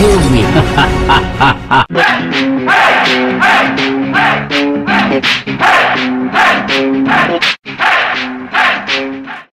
kill me.